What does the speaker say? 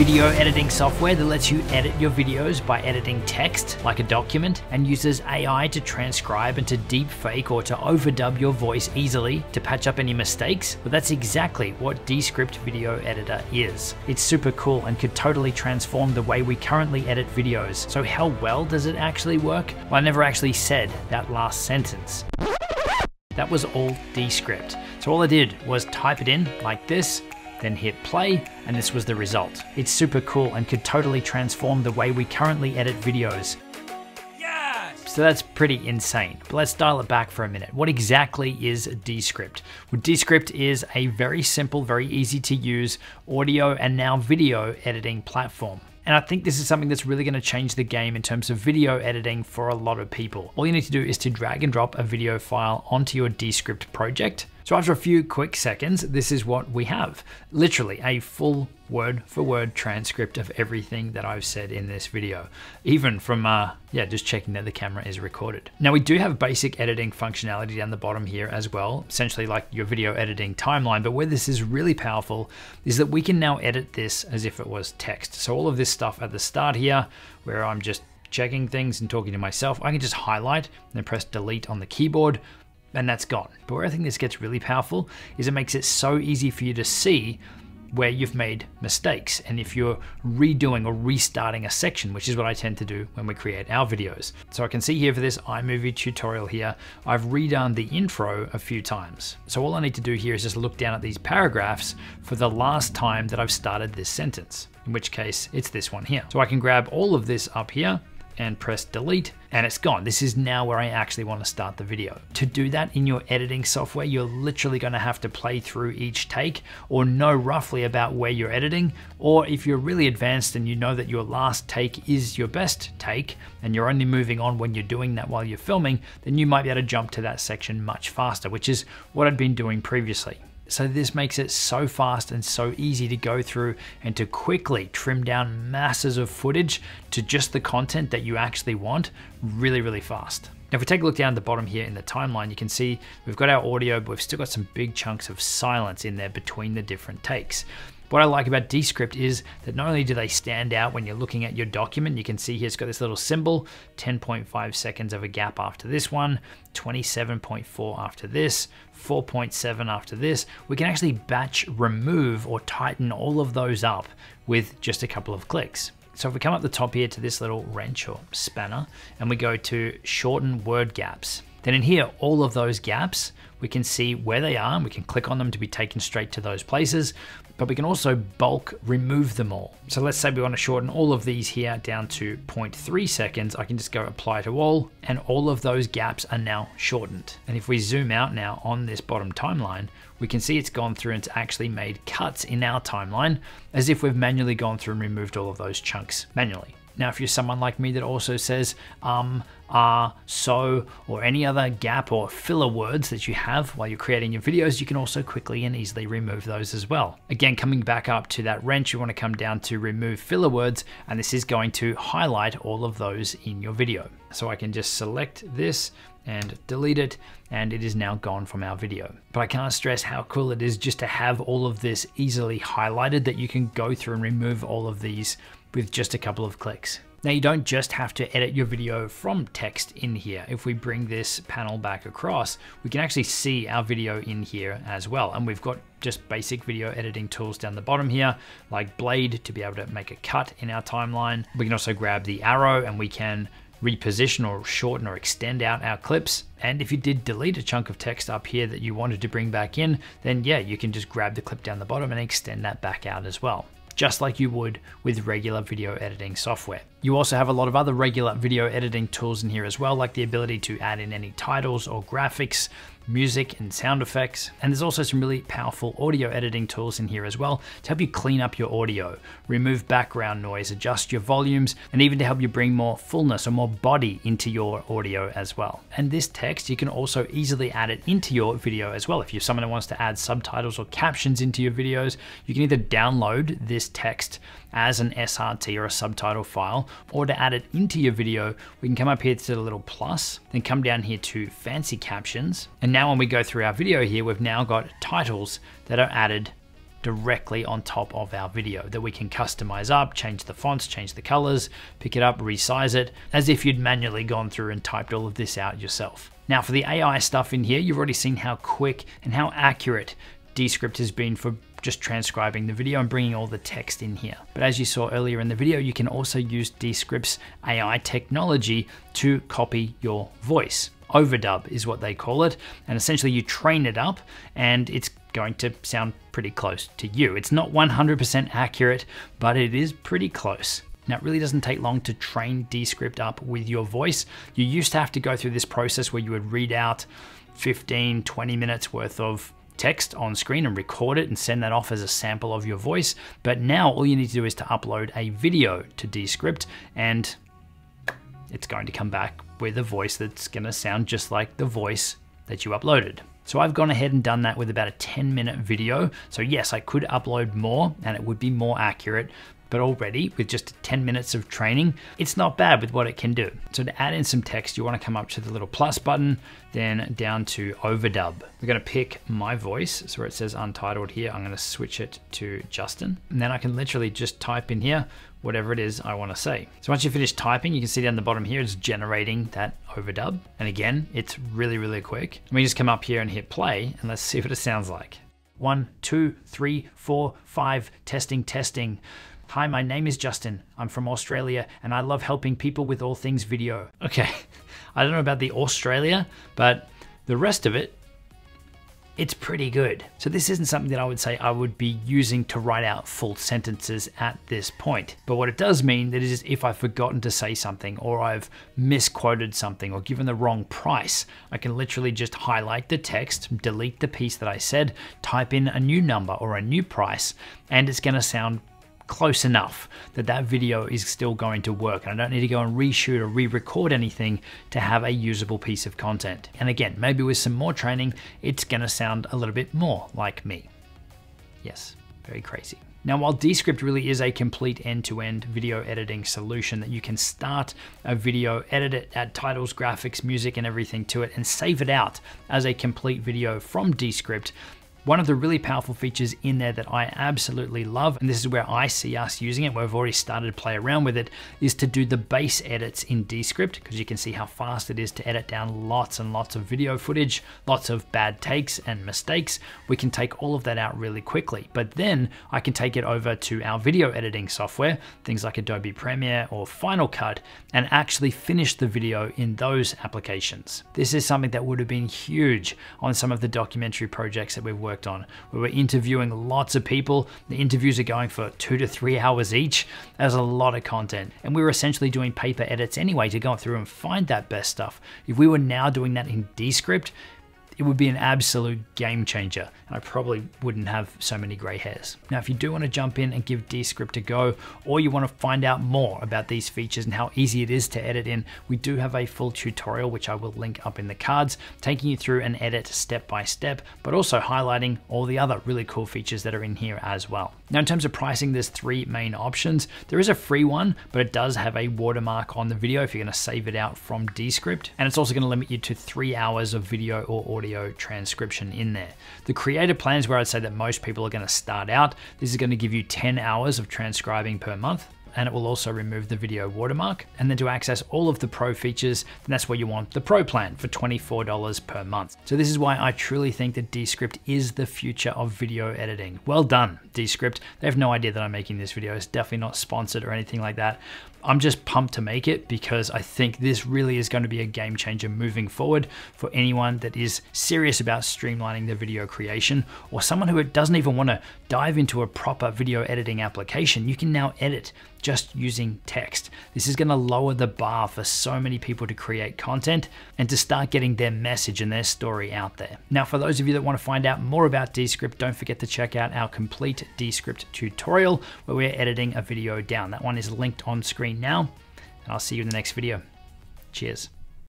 video editing software that lets you edit your videos by editing text, like a document, and uses AI to transcribe and to deepfake or to overdub your voice easily to patch up any mistakes. But that's exactly what Descript Video Editor is. It's super cool and could totally transform the way we currently edit videos. So how well does it actually work? Well, I never actually said that last sentence. That was all Descript. So all I did was type it in like this, then hit play, and this was the result. It's super cool and could totally transform the way we currently edit videos. So that's pretty insane, but let's dial it back for a minute. What exactly is Descript? Well, Descript is a very simple, very easy to use audio and now video editing platform. And I think this is something that's really going to change the game in terms of video editing for a lot of people. All you need to do is to drag and drop a video file onto your Descript project. So after a few quick seconds, this is what we have. Literally a full word for word transcript of everything that I've said in this video, even from just checking that the camera is recorded. Now we do have basic editing functionality down the bottom here as well, essentially like your video editing timeline, but where this is really powerful is that we can now edit this as if it was text. So all of this stuff at the start here, where I'm just checking things and talking to myself, I can just highlight and then press delete on the keyboard, and that's gone. But where I think this gets really powerful is it makes it so easy for you to see where you've made mistakes. And if you're redoing or restarting a section, which is what I tend to do when we create our videos. So I can see here for this iMovie tutorial here, I've redone the intro a few times. So all I need to do here is just look down at these paragraphs for the last time that I've started this sentence, in which case it's this one here. So I can grab all of this up here and press delete, and it's gone. This is now where I actually want to start the video. To do that in your editing software, you're literally going to have to play through each take or know roughly about where you're editing. Or if you're really advanced and you know that your last take is your best take and you're only moving on when you're doing that while you're filming, then you might be able to jump to that section much faster, which is what I'd been doing previously. So this makes it so fast and so easy to go through and to quickly trim down masses of footage to just the content that you actually want really, really fast. Now, if we take a look down at the bottom here in the timeline, you can see we've got our audio, but we've still got some big chunks of silence in there between the different takes. What I like about Descript is that not only do they stand out when you're looking at your document, you can see here it's got this little symbol, 10.5 seconds of a gap after this one, 27.4 after this, 4.7 after this. We can actually batch remove or tighten all of those up with just a couple of clicks. So if we come up the top here to this little wrench or spanner and we go to shorten word gaps, then in here, all of those gaps, we can see where they are and we can click on them to be taken straight to those places, but we can also bulk remove them all. So let's say we want to shorten all of these here down to 0.3 seconds. I can just go apply to all, and all of those gaps are now shortened. And if we zoom out now on this bottom timeline, we can see it's gone through and it's actually made cuts in our timeline as if we've manually gone through and removed all of those chunks manually. Now, if you're someone like me that also says, so, or any other gap or filler words that you have while you're creating your videos, you can also quickly and easily remove those as well. Again, coming back up to that wrench, you want to come down to remove filler words, and this is going to highlight all of those in your video. So I can just select this and delete it, and it is now gone from our video. But I can't stress how cool it is just to have all of this easily highlighted, that you can go through and remove all of these with just a couple of clicks. Now you don't just have to edit your video from text in here. If we bring this panel back across, we can actually see our video in here as well. And we've got just basic video editing tools down the bottom here, like Blade, to be able to make a cut in our timeline. We can also grab the arrow and we can reposition or shorten or extend out our clips. And if you did delete a chunk of text up here that you wanted to bring back in, then yeah, you can just grab the clip down the bottom and extend that back out as well, just like you would with regular video editing software. You also have a lot of other regular video editing tools in here as well, like the ability to add in any titles or graphics, music and sound effects. And there's also some really powerful audio editing tools in here as well to help you clean up your audio, remove background noise, adjust your volumes, and even to help you bring more fullness or more body into your audio as well. And this text, you can also easily add it into your video as well. If you're someone who wants to add subtitles or captions into your videos, you can either download this text as an SRT or a subtitle file, or to add it into your video, we can come up here to the little plus, then come down here to fancy captions. And now when we go through our video here, we've now got titles that are added directly on top of our video that we can customize up, change the fonts, change the colors, pick it up, resize it, as if you'd manually gone through and typed all of this out yourself. Now for the AI stuff in here, you've already seen how quick and how accurate Descript has been for just transcribing the video and bringing all the text in here. But as you saw earlier in the video, you can also use Descript's AI technology to copy your voice. Overdub is what they call it, and essentially you train it up and it's going to sound pretty close to you. It's not 100% accurate, but it is pretty close. Now it really doesn't take long to train Descript up with your voice. You used to have to go through this process where you would read out 15, 20 minutes worth of text on screen and record it and send that off as a sample of your voice. But now all you need to do is to upload a video to Descript and it's going to come back with a voice that's going to sound just like the voice that you uploaded. So I've gone ahead and done that with about a 10-minute video. So yes, I could upload more and it would be more accurate, but already with just 10 minutes of training, it's not bad with what it can do. So to add in some text, you wanna come up to the little plus button, then down to overdub. We're gonna pick my voice. So where it says untitled here, I'm gonna switch it to Justin. And then I can literally just type in here, whatever it is I wanna say. So once you finish typing, you can see down the bottom here, it's generating that overdub. And again, it's really, really quick. And we just come up here and hit play and let's see what it sounds like. 1, 2, 3, 4, 5, testing, testing. Hi, my name is Justin. I'm from Australia and I love helping people with all things video. Okay, I don't know about the Australia, but the rest of it, it's pretty good. So this isn't something that I would say I would be using to write out full sentences at this point. But what it does mean that is if I've forgotten to say something or I've misquoted something or given the wrong price, I can literally just highlight the text, delete the piece that I said, type in a new number or a new price, and it's gonna sound close enough that that video is still going to work. And I don't need to go and reshoot or re-record anything to have a usable piece of content. And again, maybe with some more training, it's gonna sound a little bit more like me. Yes, very crazy. Now, while Descript really is a complete end-to-end video editing solution that you can start a video, edit it, add titles, graphics, music, and everything to it, and save it out as a complete video from Descript, one of the really powerful features in there that I absolutely love, and this is where I see us using it, where I've already started to play around with it, is to do the base edits in Descript, because you can see how fast it is to edit down lots and lots of video footage, lots of bad takes and mistakes. We can take all of that out really quickly, but then I can take it over to our video editing software, things like Adobe Premiere or Final Cut, and actually finish the video in those applications. This is something that would have been huge on some of the documentary projects that we've worked on. We were interviewing lots of people. The interviews are going for 2 to 3 hours each. That's a lot of content. And we were essentially doing paper edits anyway to go through and find that best stuff. If we were now doing that in Descript, it would be an absolute game changer. And I probably wouldn't have so many gray hairs. Now, if you do want to jump in and give Descript a go, or you want to find out more about these features and how easy it is to edit in, we do have a full tutorial, which I will link up in the cards, taking you through an edit step by step, but also highlighting all the other really cool features that are in here as well. Now, in terms of pricing, there's 3 main options. There is a free one, but it does have a watermark on the video if you're going to save it out from Descript. And it's also going to limit you to 3 hours of video or audio transcription in there. The creator plan is where I'd say that most people are going to start out. This is going to give you 10 hours of transcribing per month, and it will also remove the video watermark. And then to access all of the pro features, then that's where you want the pro plan for $24 per month. So this is why I truly think that Descript is the future of video editing. Well done, Descript. They have no idea that I'm making this video. It's definitely not sponsored or anything like that. I'm just pumped to make it because I think this really is going to be a game changer moving forward for anyone that is serious about streamlining their video creation, or someone who doesn't even want to dive into a proper video editing application. You can now edit just using text. This is going to lower the bar for so many people to create content and to start getting their message and their story out there. Now, for those of you that want to find out more about Descript, don't forget to check out our complete Descript tutorial where we're editing a video down. That one is linked on screen now, and I'll see you in the next video. Cheers.